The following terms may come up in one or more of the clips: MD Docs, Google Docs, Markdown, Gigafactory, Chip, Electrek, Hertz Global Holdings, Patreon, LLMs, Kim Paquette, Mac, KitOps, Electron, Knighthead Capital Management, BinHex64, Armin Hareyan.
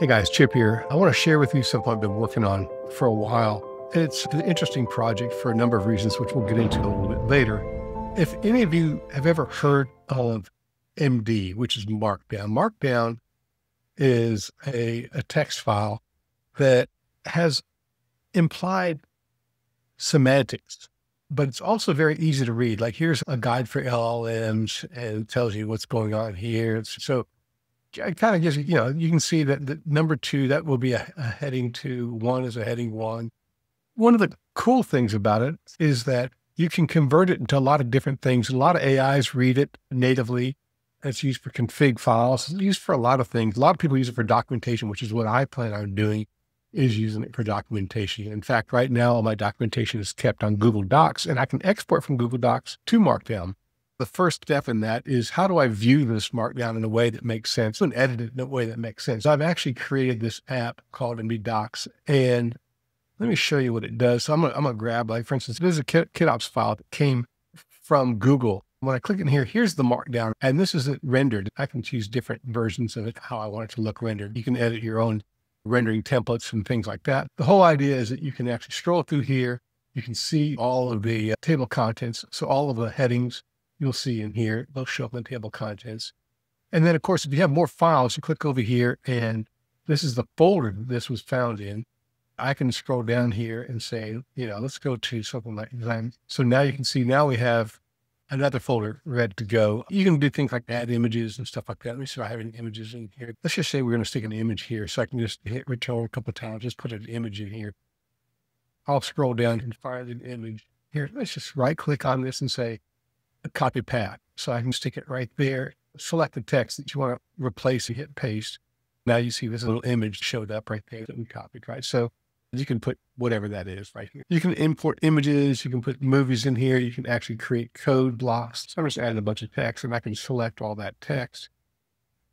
Hey guys, Chip here. I want to share with you something I've been working on for a while. It's an interesting project for a number of reasons, which we'll get into a little bit later. If any of you have ever heard of MD, which is Markdown. Markdown is a text file that has implied semantics, but it's also very easy to read. Like here's a guide for LLMs and it tells you what's going on here. So it kind of gives you, you can see that the number two, that will be a heading two. One is a heading one. One of the cool things about it is that you can convert it into a lot of different things. A lot of AIs read it natively. It's used for config files. It's used for a lot of things. A lot of people use it for documentation, which is what I plan on doing, is using it for documentation. In fact, right now, all my documentation is kept on Google Docs, and I can export from Google Docs to Markdown. The first step in that is, how do I view this Markdown in a way that makes sense and edit it in a way that makes sense? I've actually created this app called MD Docs, and let me show you what it does. So I'm gonna grab, like, for instance, this is a KitOps file that came from Google. When I click in here, here's the Markdown, and this is it rendered. I can choose different versions of it, how I want it to look rendered. You can edit your own rendering templates and things like that. The whole idea is that you can actually scroll through here. You can see all of the table contents. So all of the headings you'll see in here, they'll show up in the table contents. And then, of course, if you have more files, you click over here, and this is the folder that this was found in. I can scroll down here and say, let's go to something like design. So now you can see, now we have another folder ready to go. You can do things like add images and stuff like that. Let me see if I have any images in here. Let's just say we're going to stick an image here. So I can just hit return a couple of times, just put an image in here. I'll scroll down and find an image here. Let's just right click on this and say copy path. So I can stick it right there. Select the text that you want to replace and hit paste. Now you see this little image showed up right there that we copied, right? So you can put whatever that is right here. You can import images. You can put movies in here. You can actually create code blocks. So I'm just adding a bunch of text, and I can select all that text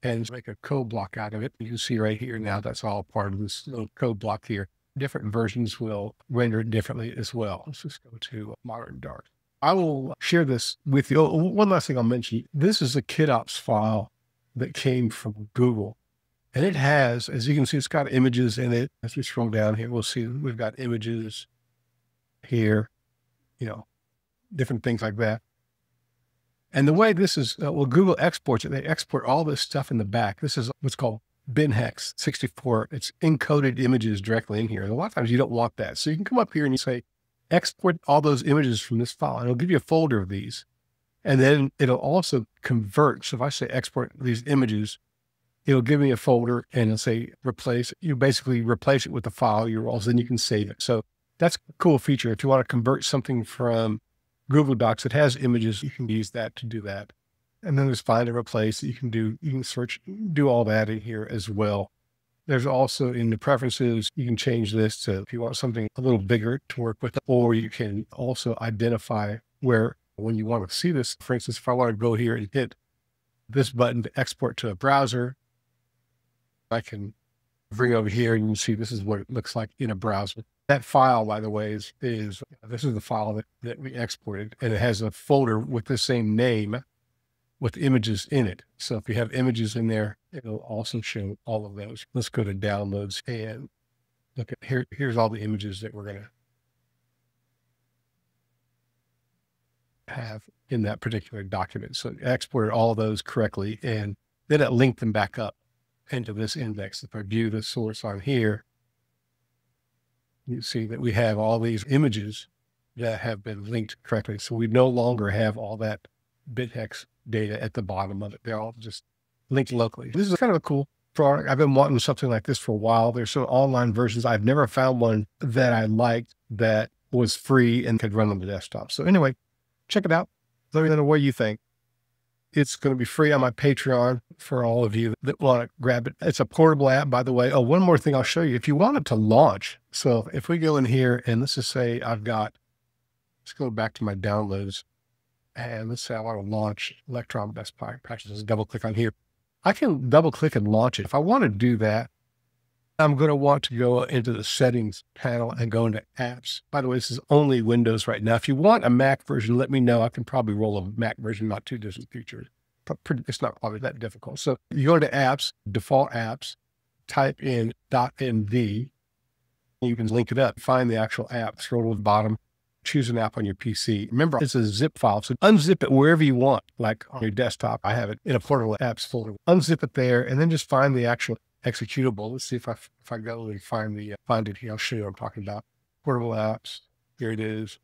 and make a code block out of it. You can see right here now, that's all part of this little code block here. Different versions will render it differently as well. Let's just go to Modern Dark. I will share this with you. Oh, one last thing I'll mention. This is a KitOps file that came from Google. And it has, as you can see, it's got images in it. As we scroll down here, we'll see we've got images here, different things like that. And the way this is, well, Google exports it. They export all this stuff in the back. This is what's called BinHex64. It's encoded images directly in here. And a lot of times you don't want that. So you can come up here and you say, export all those images from this file. And it'll give you a folder of these. And then it'll also convert. So if I say export these images, it'll give me a folder and it'll say replace. You basically replace it with the file you're also, then you can save it. So that's a cool feature. If you want to convert something from Google Docs that has images, you can use that to do that. And then there's find and replace that you can do. You can search, do all that in here as well. There's also in the preferences, you can change this to if you want something a little bigger to work with, or you can also identify where, when you want to see this. For instance, if I want to go here and hit this button to export to a browser, I can bring over here and you see this is what it looks like in a browser. That file, by the way, is the file that we exported, and it has a folder with the same name with images in it. So if you have images in there, it'll also show all of those. Let's go to downloads and look at here. Here's all the images that we're going to have in that particular document. So it exported all those correctly, and then it linked them back up into this index. If I view the source on here, you see that we have all these images that have been linked correctly. So we no longer have all that BinHex data at the bottom of it. They're all just linked locally. This is kind of a cool product. I've been wanting something like this for a while. There's some online versions. I've never found one that I liked that was free and could run on the desktop. So anyway, check it out. Let me know what you think. It's going to be free on my Patreon for all of you that want to grab it. It's a portable app, by the way. Oh, one more thing I'll show you. If you want it to launch, so if we go in here and let's just say let's go back to my downloads and let's say I want to launch Electron Best Practices, double click on here. I can double click and launch it. If I want to do that, I'm going to want to go into the settings panel and go into apps. By the way, this is only Windows right now. If you want a Mac version, let me know. I can probably roll a Mac version, not too distant future. It's not probably that difficult. So you go into apps, default apps, type in .md. You can link it up, find the actual app, scroll to the bottom, choose an app on your PC. Remember, it's a zip file, so unzip it wherever you want, like on your desktop. I have it in a portable apps folder. Unzip it there, and then just find the actual executable. Let's see if I go and find it here. I'll show you what I'm talking about. Portable apps. Here it is.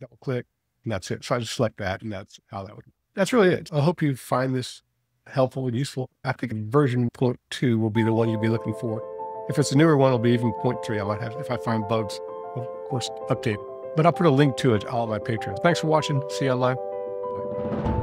Double click, and that's it. So I just select that, and that's how that would. That's really it. I hope you find this helpful and useful. I think version 0.2 will be the one you'll be looking for. If it's a newer one, it'll be even 0.3. I might have, if I find bugs, I'll of course update. But I'll put a link to it on my Patreon. Thanks for watching. See you online. Bye.